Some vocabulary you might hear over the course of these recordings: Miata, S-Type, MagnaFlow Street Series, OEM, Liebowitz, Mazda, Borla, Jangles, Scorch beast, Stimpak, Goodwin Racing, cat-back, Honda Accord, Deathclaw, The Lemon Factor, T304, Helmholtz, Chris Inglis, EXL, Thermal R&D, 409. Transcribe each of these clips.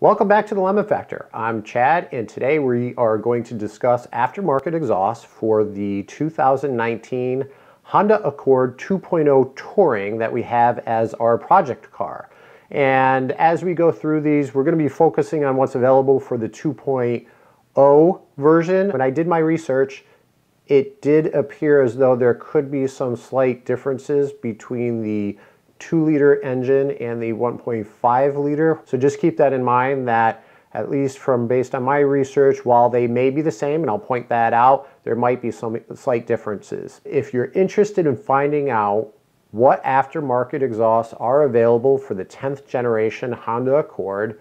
Welcome back to The Lemon Factor. I'm Chad, and today we are going to discuss aftermarket exhaust for the 2019 Honda Accord 2.0 Touring that we have as our project car. And as we go through these, we're going to be focusing on what's available for the 2.0 version. When I did my research, it did appear as though there could be some slight differences between the 2-liter engine and the 1.5 liter. So just keep that in mind, that at least based on my research, while they may be the same, and I'll point that out, there might be some slight differences. If you're interested in finding out what aftermarket exhausts are available for the 10th generation Honda Accord,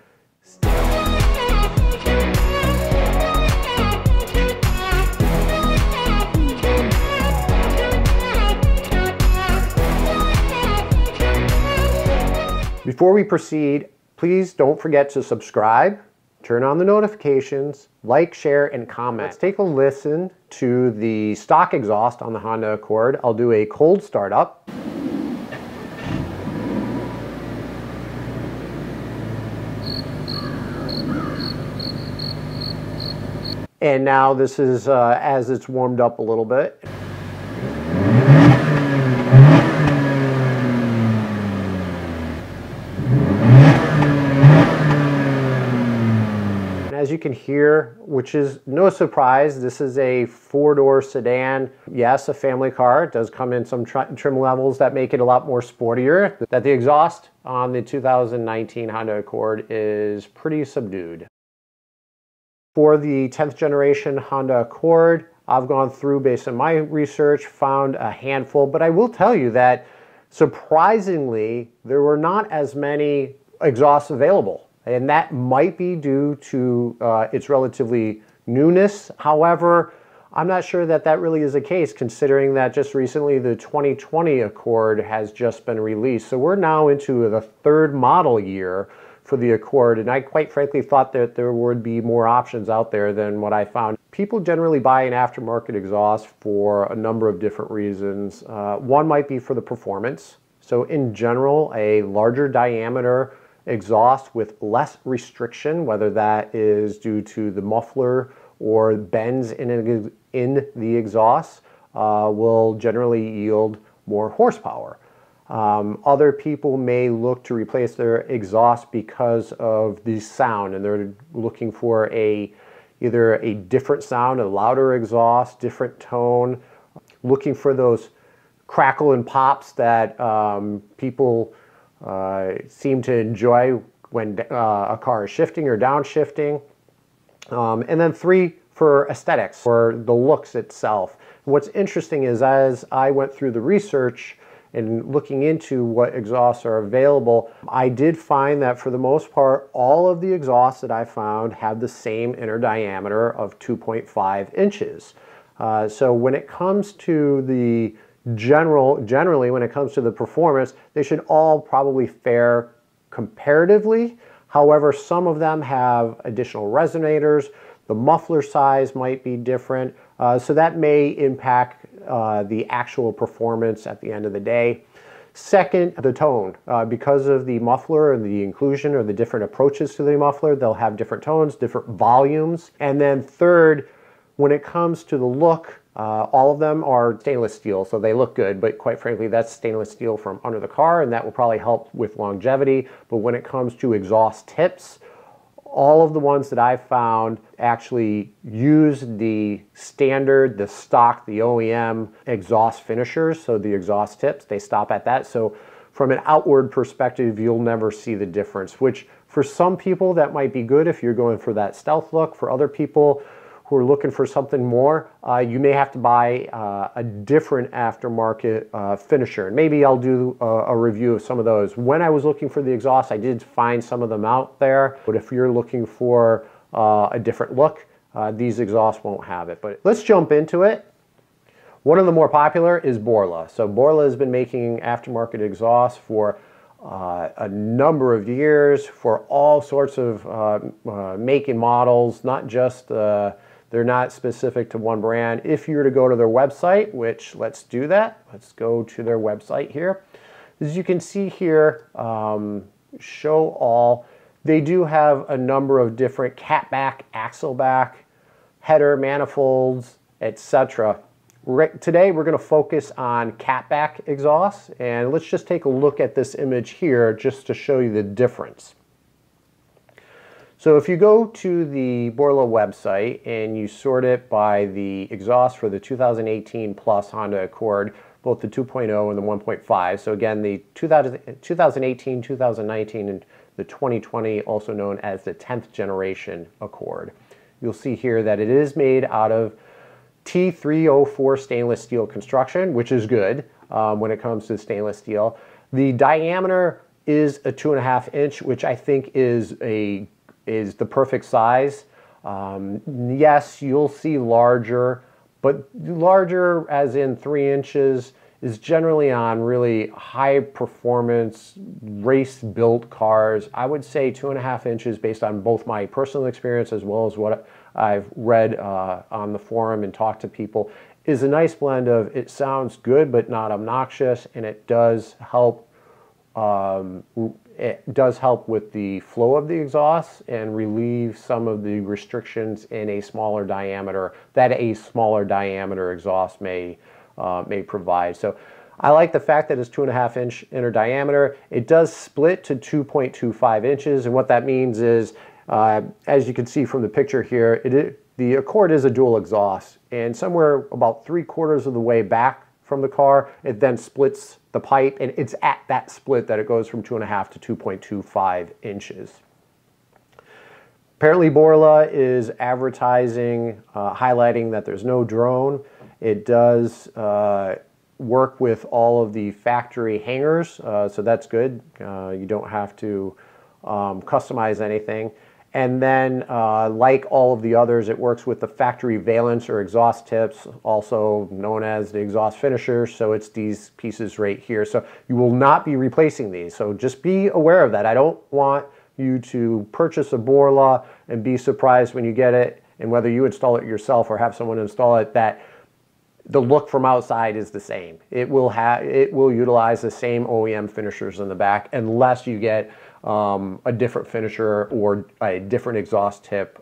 before we proceed, please don't forget to subscribe, turn on the notifications, like, share, and comment. Let's take a listen to the stock exhaust on the Honda Accord. I'll do a cold start up. And now this is as it's warmed up a little bit. As you can hear, which is no surprise, this is a four-door sedan. Yes, a family car. It does come in some trim levels that make it a lot more sportier. That the exhaust on the 2019 Honda Accord is pretty subdued. For the 10th generation Honda Accord, I've gone through, based on my research, found a handful, but I will tell you that surprisingly, there were not as many exhausts available. And that might be due to its relatively newness. However, I'm not sure that that really is the case, considering that just recently the 2020 Accord has just been released. So we're now into the third model year for the Accord, and I quite frankly thought that there would be more options out there than what I found. People generally buy an aftermarket exhaust for a number of different reasons. One might be for the performance. So in general, a larger diameter exhaust with less restriction, whether that is due to the muffler or bends in the exhaust, will generally yield more horsepower. Other people may look to replace their exhaust because of the sound, and they're looking for either a different sound, a louder exhaust, different tone, looking for those crackle and pops that people seem to enjoy when a car is shifting or downshifting. And then three, for aesthetics, for the looks itself. What's interesting is, as I went through the research and looking into what exhausts are available, I did find that for the most part, all of the exhausts that I found have the same inner diameter of 2.5 inches. So when it comes to the generally, when it comes to the performance, they should all probably fare comparatively. However, some of them have additional resonators. The muffler size might be different. So that may impact the actual performance at the end of the day. Second, the tone. Because of the muffler and the inclusion or the different approaches to the muffler, they'll have different tones, different volumes. And then third, when it comes to the look, all of them are stainless steel, so they look good, but quite frankly, that's stainless steel from under the car, and that will probably help with longevity. But when it comes to exhaust tips, all of the ones that I found actually use the standard, the stock, the OEM exhaust finishers, so the exhaust tips, they stop at that. So from an outward perspective, you'll never see the difference, which for some people that might be good if you're going for that stealth look. For other people who are looking for something more, you may have to buy a different aftermarket finisher. And maybe I'll do a review of some of those. When I was looking for the exhaust, I did find some of them out there, but if you're looking for a different look, these exhausts won't have it. But let's jump into it. One of the more popular is Borla. So Borla has been making aftermarket exhausts for a number of years, for all sorts of make and models, not just they're not specific to one brand. If you were to go to their website, which let's do that, let's go to their website here. As you can see here, show all, They do have a number of different catback, axleback, header manifolds, etc. Today we're going to focus on catback exhaust, and let's just take a look at this image here just to show you the difference. So if you go to the Borla website and you sort it by the exhaust for the 2018 plus Honda Accord, both the 2.0 and the 1.5, so again the 2018, 2019, and the 2020, also known as the 10th generation Accord. You'll see here that it is made out of T304 stainless steel construction, which is good when it comes to stainless steel. The diameter is a 2.5 inch, which I think is the perfect size. Yes, you'll see larger, but larger as in 3 inches is generally on really high performance race built cars. I would say 2.5 inches based on both my personal experience as well as what I've read on the forum and talked to people, is a nice blend of it sounds good but not obnoxious, and it does help with the flow of the exhaust and relieve some of the restrictions in a smaller diameter that a smaller diameter exhaust may provide. So I like the fact that it's 2.5 inch inner diameter. It does split to 2.25 inches, and what that means is, as you can see from the picture here, the Accord is a dual exhaust, and somewhere about 3/4 of the way back from the car, it then splits the pipe, and it's at that split that it goes from 2.5 to 2.25 inches. Apparently Borla is advertising, highlighting that there's no drone. It does work with all of the factory hangers, so that's good. You don't have to customize anything. And then, like all of the others, it works with the factory valence or exhaust tips, also known as the exhaust finisher. So it's these pieces right here. So you will not be replacing these. So just be aware of that. I don't want you to purchase a Borla and be surprised when you get it, and whether you install it yourself or have someone install it, that the look from outside is the same. It will utilize the same OEM finishers in the back, unless you get a different finisher or a different exhaust tip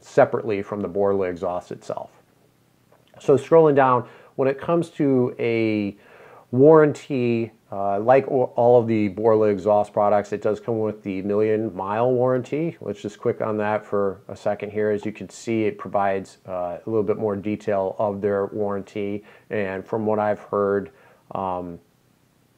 separately from the Borla exhaust itself. So scrolling down, when it comes to a warranty, like all of the Borla exhaust products, it does come with the 1,000,000 mile warranty. Let's just click on that for a second here. As you can see, it provides a little bit more detail of their warranty, and from what I've heard,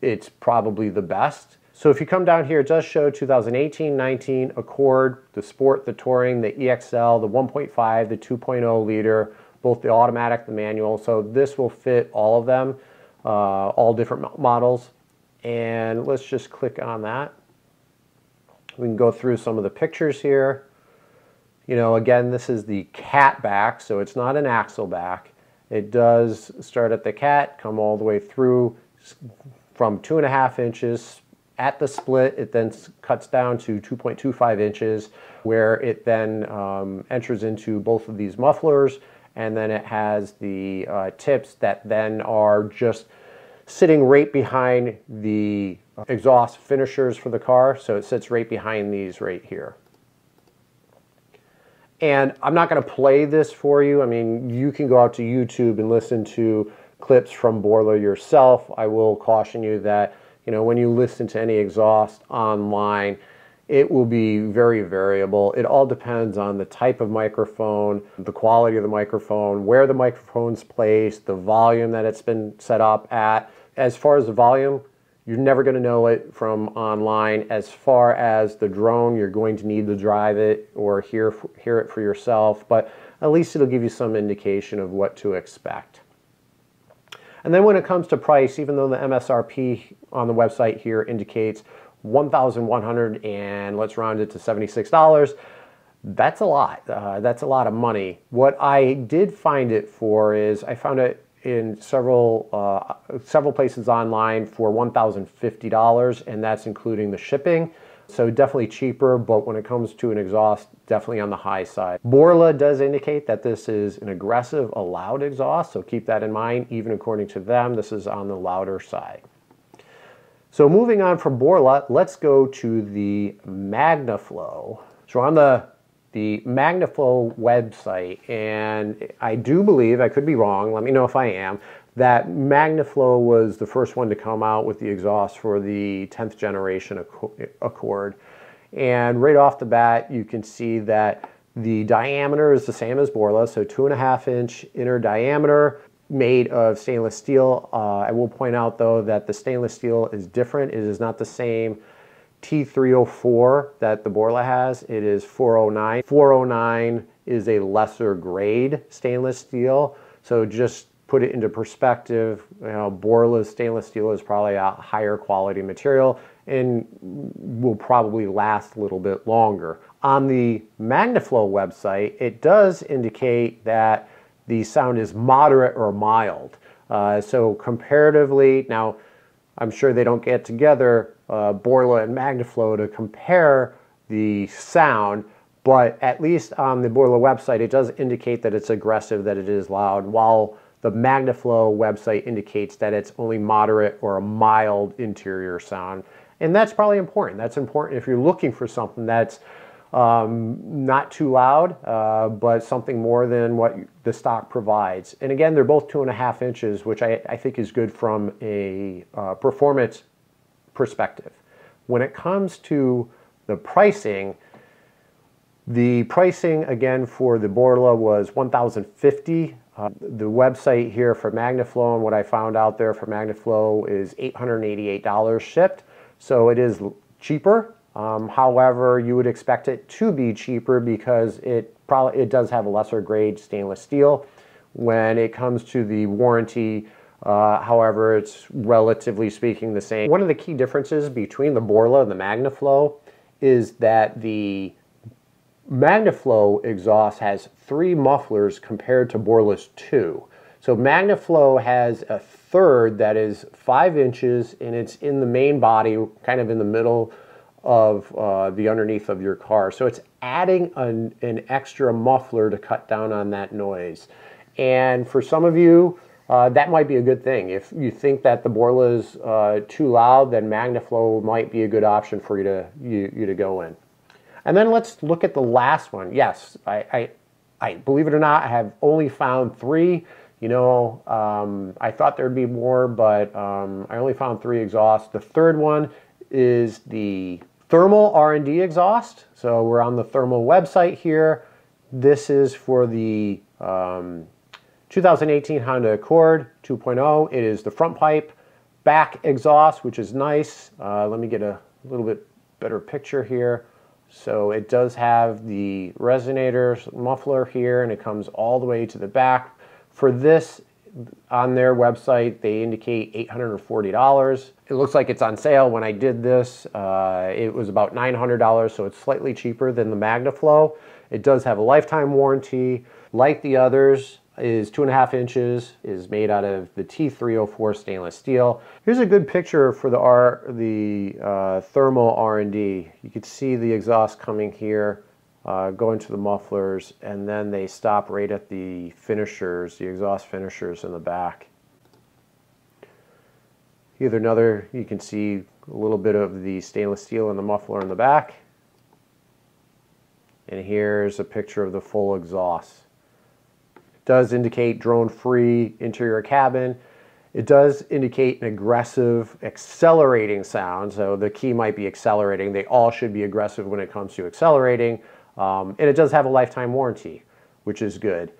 it's probably the best. So if you come down here, it does show 2018, 19 Accord, the Sport, the Touring, the EXL, the 1.5, the 2.0 liter, both the automatic, the manual. So this will fit all of them, all different models. And let's just click on that. We can go through some of the pictures here. You know, again, this is the cat back, so it's not an axle back. It does start at the cat, come all the way through from 2.5 inches. At the split, it then cuts down to 2.25 inches, where it then enters into both of these mufflers, and then it has the tips that then are just sitting right behind the exhaust finishers for the car. So it sits right behind these right here. And I'm not going to play this for you. I mean, you can go out to YouTube and listen to clips from Borla yourself. I will caution you that, you know, when you listen to any exhaust online, it will be very variable. It all depends on the type of microphone, the quality of the microphone, where the microphone's placed, the volume that it's been set up at. As far as the volume, you're never going to know it from online. As far as the drone, you're going to need to drive it or hear it for yourself, but at least it'll give you some indication of what to expect. And then when it comes to price, even though the MSRP on the website here indicates $1,100 and let's round it to $76, that's a lot. That's a lot of money. What I did find it for is I found it in several places online for $1,050, and that's including the shipping. So definitely cheaper, but when it comes to an exhaust, definitely on the high side. Borla does indicate that this is an aggressive, allowed exhaust, so keep that in mind. Even according to them, this is on the louder side. So moving on from Borla, let's go to the MagnaFlow. So on the MagnaFlow website, and I do believe, I could be wrong, let me know if I am, that MagnaFlow was the first one to come out with the exhaust for the 10th generation Accord. And right off the bat, you can see that the diameter is the same as Borla, so 2.5-inch inner diameter, made of stainless steel. I will point out though that the stainless steel is different. It is not the same T304 that the Borla has. It is 409. 409 is a lesser grade stainless steel. So just put it into perspective, you know, Borla's stainless steel is probably a higher quality material and will probably last a little bit longer. On the MagnaFlow website, it does indicate that the sound is moderate or mild. So comparatively, now I'm sure they don't get together, Borla and MagnaFlow, to compare the sound, but at least on the Borla website, it does indicate that it's aggressive, that it is loud, while the MagnaFlow website indicates that it's only moderate or a mild interior sound. And that's probably important. That's important if you're looking for something that's not too loud, but something more than what the stock provides. And again, they're both 2.5 inches, which I think is good from a performance perspective. When it comes to the pricing again for the Borla was $1,050. The website here for MagnaFlow and what I found out there for MagnaFlow is $888 shipped. So it is cheaper. However, you would expect it to be cheaper because it does have a lesser grade stainless steel. When it comes to the warranty, however, it's relatively speaking the same. One of the key differences between the Borla and the MagnaFlow is that the MagnaFlow exhaust has 3 mufflers compared to Borla's 2. So MagnaFlow has a third that is 5 inches, and it's in the main body, kind of in the middle of the underneath of your car. So it's adding an extra muffler to cut down on that noise. And for some of you, that might be a good thing. If you think that the Borla is too loud, then MagnaFlow might be a good option for you to, you to go in. And then let's look at the last one. Yes, I believe it or not, I have only found 3. You know, I thought there'd be more, but I only found 3 exhausts. The third one is the Thermal R&D exhaust. So we're on the Thermal website here. This is for the 2018 Honda Accord 2.0. It is the front pipe, back exhaust, which is nice. Let me get a little bit better picture here. So it does have the resonator muffler here, and it comes all the way to the back. For this, on their website, they indicate $840. It looks like it's on sale. When I did this, it was about $900, so it's slightly cheaper than the MagnaFlow. It does have a lifetime warranty. Like the others, is 2.5 inches, is made out of the T304 stainless steel. Here's a good picture for the Thermal R&D. You can see the exhaust coming here, going to the mufflers, and then they stop right at the finishers, the exhaust finishers in the back. Either another, you can see a little bit of the stainless steel and the muffler in the back. And here's a picture of the full exhaust. It does indicate drone-free interior cabin. It does indicate an aggressive accelerating sound, so the key might be accelerating. They all should be aggressive when it comes to accelerating. And it does have a lifetime warranty, which is good.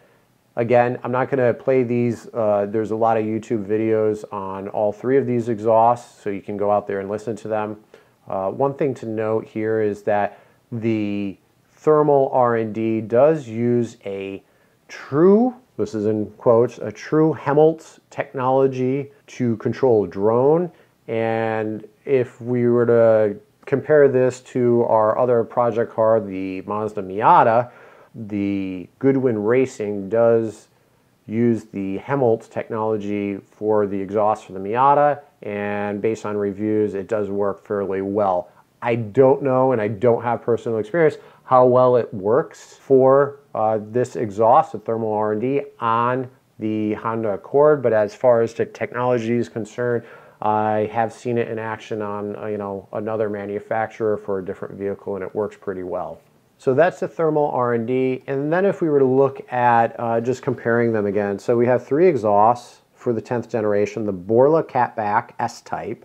Again, I'm not going to play these. There's a lot of YouTube videos on all 3 of these exhausts, so you can go out there and listen to them. One thing to note here is that the Thermal R&D does use a true, this is in quotes, a true Helmholtz technology to control drone. And if we were to compare this to our other project car, the Mazda Miata, the Goodwin Racing does use the Helmholtz technology for the exhaust for the Miata, and based on reviews, it does work fairly well. I don't know, and I don't have personal experience, how well it works for this exhaust, the Thermal R&D, on the Honda Accord, but as far as the technology is concerned, I have seen it in action on another manufacturer for a different vehicle, and it works pretty well. So that's the Thermal R&D. And then if we were to look at just comparing them again, so we have three exhausts for the 10th generation: the Borla Catback S-Type,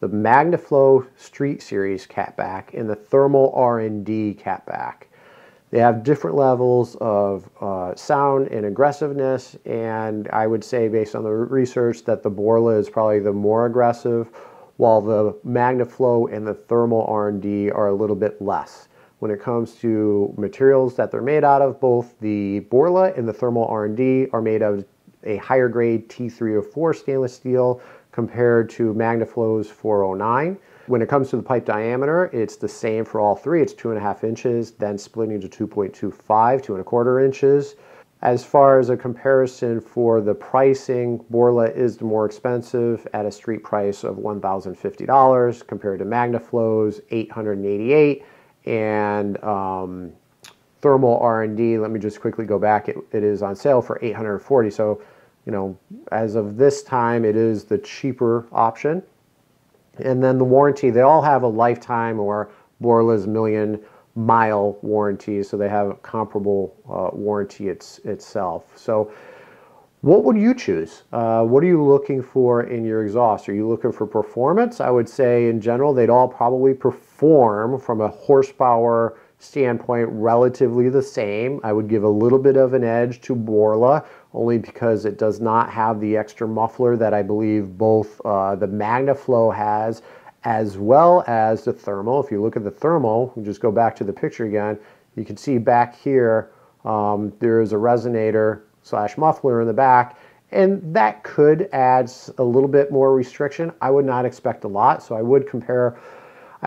the MagnaFlow Street Series Catback, and the Thermal R&D Catback. They have different levels of sound and aggressiveness, and I would say, based on the research, that the Borla is probably the more aggressive, while the MagnaFlow and the Thermal R&D are a little bit less. When it comes to materials that they're made out of, both the Borla and the Thermal R&D are made of a higher grade T304 stainless steel compared to MagnaFlow's 409. When it comes to the pipe diameter, it's the same for all three. It's 2.5 inches, then splitting to 2.25, 2.25 inches. As far as a comparison for the pricing, Borla is the more expensive at a street price of $1,050 compared to MagnaFlow's $888, and Thermal R&D, let me just quickly go back, it is on sale for $840. So, as of this time, it is the cheaper option. And then the warranty, they all have a lifetime, or Borla's 1,000,000 mile warranty, so they have a comparable warranty itself. So what would you choose? What are you looking for in your exhaust? Are you looking for performance? I would say in general, they'd all probably perform from a horsepower standpoint relatively the same. I would give a little bit of an edge to Borla, only because it does not have the extra muffler that I believe both the MagnaFlow has, as well as the Thermal. If you look at the Thermal, we just go back to the picture again, you can see back here, there is a resonator / muffler in the back, and that could add a little bit more restriction. I would not expect a lot, so I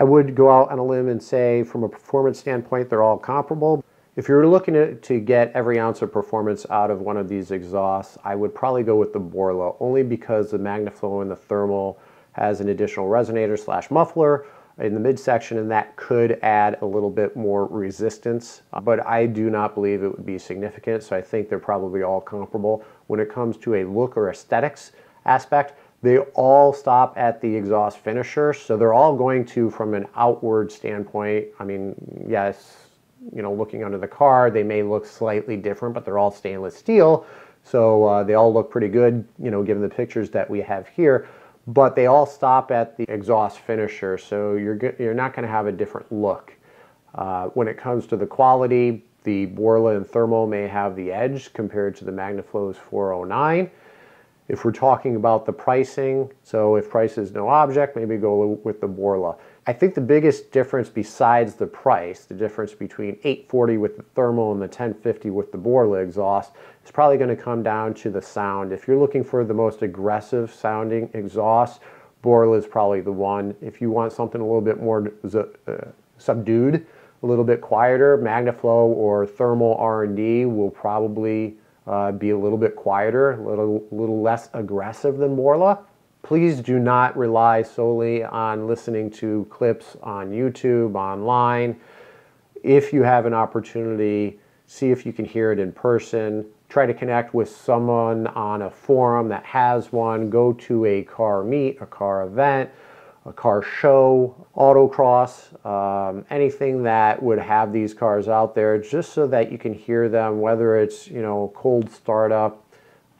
would go out on a limb and say, from a performance standpoint, they're all comparable. If you were looking to get every ounce of performance out of one of these exhausts, I would probably go with the Borla, only because the MagnaFlow and the Thermal has an additional resonator / muffler in the midsection, and that could add a little bit more resistance, but I do not believe it would be significant, so I think they're probably all comparable. When it comes to a look or aesthetics aspect, they all stop at the exhaust finisher, so they're all going to, from an outward standpoint, I mean, yes, looking under the car, they may look slightly different, but they're all stainless steel, so they all look pretty good, given the pictures that we have here, but they all stop at the exhaust finisher, so you're not going to have a different look. When it comes to the quality, the Borla and Thermal may have the edge compared to the MagnaFlow's 409. If we're talking about the pricing, so if price is no object, maybe go with the Borla. I think the biggest difference, besides the price, the difference between $840 with the Thermal and the $1,050 with the Borla exhaust, is probably going to come down to the sound. If you're looking for the most aggressive sounding exhaust, Borla is probably the one. If you want something a little bit more subdued, a little bit quieter, MagnaFlow or Thermal R&D will probably be a little bit quieter, a little less aggressive than Borla. Please do not rely solely on listening to clips on YouTube, online. If you have an opportunity, see if you can hear it in person. Try to connect with someone on a forum that has one. Go to a car meet, a car event, a car show, autocross, anything that would have these cars out there, just so that you can hear them, whether it's, cold startup,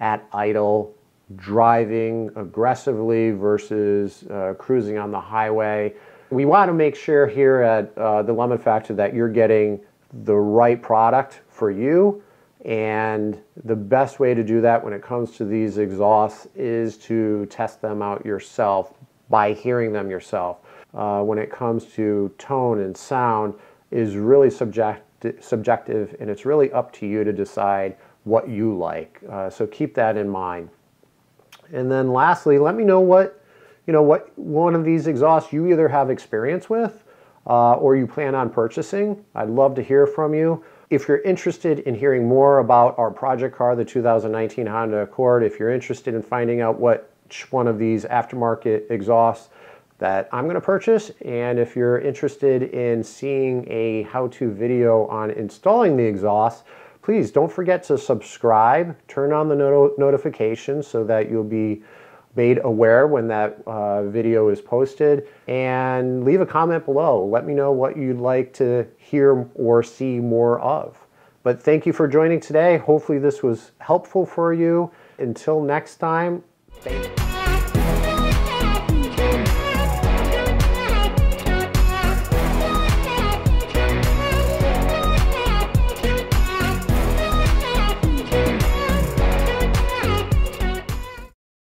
at idle, driving aggressively versus cruising on the highway. We want to make sure here at The Lemon Factor that you're getting the right product for you, and the best way to do that when it comes to these exhausts is to test them out yourself, by hearing them yourself. When it comes to tone and sound, is really subjective, and it's really up to you to decide what you like. So keep that in mind. And then lastly, let me know what, what one of these exhausts you either have experience with or you plan on purchasing. I'd love to hear from you. If you're interested in hearing more about our project car, the 2019 Honda Accord, if you're interested in finding out what one of these aftermarket exhausts that I'm going to purchase, and if you're interested in seeing a how-to video on installing the exhaust, please don't forget to subscribe, turn on the notifications so that you'll be made aware when that video is posted, and leave a comment below. Let me know what you'd like to hear or see more of. But thank you for joining today. Hopefully this was helpful for you. Until next time, thank you.